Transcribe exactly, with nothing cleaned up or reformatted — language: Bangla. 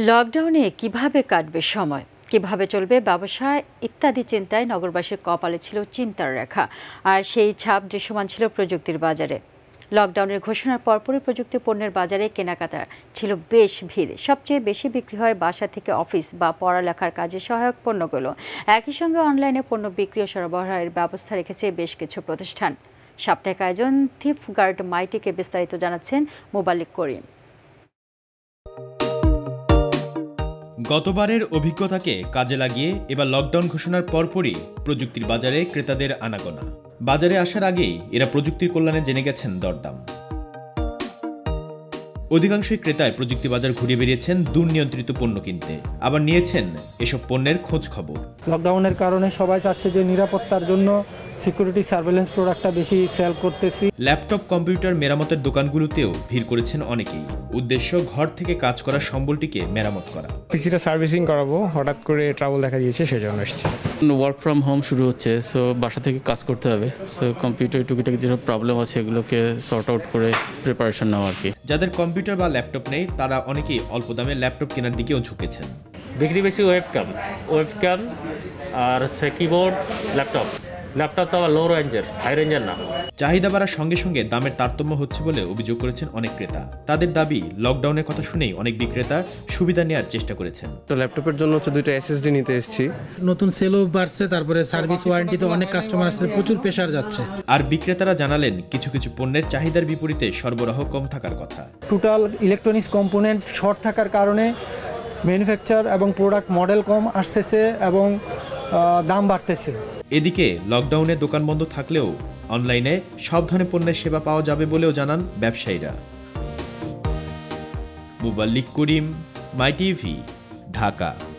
लकडाउने কিভাবে কাটবে समय কিভাবে চলবে ব্যবসা ইত্যাদি চিন্তায় নগরবাসীর কপালে ছিল চিন্তার রেখা আর সেই ছাপ দৃশ্যমান ছিল প্রযুক্তির বাজারে। লকডাউনের ঘোষণার পরপরই প্রযুক্তি পণ্যের বাজারে কেনাকাটা ছিল বেশ ভিড়। সবচেয়ে বেশি বিক্রি হয় বাসা থেকে অফিস বা পড়ালেখার কাজে সহায়ক পণ্যগুলো। একই সঙ্গে অনলাইনে পণ্য বিক্রি ও সরবরাহের ব্যবস্থা রেখেছে বেশ কিছু প্রতিষ্ঠান। সাপ্তাহিক আয়োজন থিফ গার্ড মাইটিকে বিস্তারিত জানাচ্ছেন মোবালিক করিম। গতবারের অভিজ্ঞতাকে কাজে লাগিয়ে এবার লকডাউন ঘোষণার পরপরই প্রযুক্তির বাজারে ক্রেতাদের আনাগোনা। বাজারে আসার আগেই এরা প্রযুক্তির কল্যাণে জেনে গেছেন দরদাম। অধিকাংশই ক্রেতায় প্রযুক্তি বাজার ঘুরে বেরিয়েছেন দুর্নিয়ন্ত্রিত পণ্য কিনতে, আবার নিয়েছেন এসব পণ্যের খোঁজ খবর। লকডাউনের কারণে সবাই চাচ্ছে যে নিরাপত্তার জন্য সিকিউরিটি সার্ভেলেন্স প্রোডাক্টটা বেশি সেল করতেছি। ল্যাপটপ কম্পিউটার মেরামতের দোকানগুলোতেও ভিড় করেছেন অনেকেই। উদ্দেশ্য ঘর থেকে কাজ করার সম্বলটিকে মেরামত করা। পিসিটা সার্ভিসিং করাবো, হঠাৎ করে ট্রাবল দেখা দিয়েছে, সেজন্য আসছে। ওয়ার্ক ফ্রম হোম শুরু হচ্ছে, সো বাসা থেকে কাজ করতে হবে। সো কম্পিউটার টুকিটাকি যেসব প্রবলেম আছে এগুলোকে সর্ট আউট করে প্রিপারেশন নেওয়া আর কি। যাদের কম্পিউটার বা ল্যাপটপ নেই তারা অনেকেই অল্প দামে ল্যাপটপ কেনার দিকেও ঝুঁকেছেন। বিক্রি বেশি ওয়েবক্যাম ওয়েবক্যাম আর হচ্ছে কিবোর্ড, ল্যাপটপ ল্যাপটপ তো আবার লো রেঞ্জের, হাই রেঞ্জের না। চাহিদা বাড়ার সঙ্গে সঙ্গে দামের তারতম্য হচ্ছে বলে অভিযোগ করেছেন অনেক ক্রেতা। তাদের দাবি, লকডাউনের কথা শুনেই অনেক বিক্রেতা সুবিধা নেওয়ার চেষ্টা করেছেন। তো ল্যাপটপের জন্য হচ্ছে দুইটা এসএসডি নিতে এসেছি। নতুন সেলও বাড়ছে, তারপরে সার্ভিস ওয়ারেন্টিতে অনেক কাস্টমার আসছে, প্রচুর প্রেসার যাচ্ছে। আর বিক্রেতারা জানালেন কিছু কিছু পণ্যের চাহিদার বিপরীতে সরবরাহ কম থাকার কথা। টোটাল ইলেকট্রনিক্স কম্পোনেন্ট শর্ট থাকার কারণে ম্যানুফ্যাকচার এবং প্রোডাক্ট মডেল কম আসতেছে এবং দাম বাড়তেছে। এদিকে লকডাউনে দোকান বন্ধ থাকলেও অনলাইনে সব ধরনের পণ্যের সেবা পাওয়া যাবে বলেও জানান ব্যবসায়ীরা। Muballik Karim, my TV, Dhaka.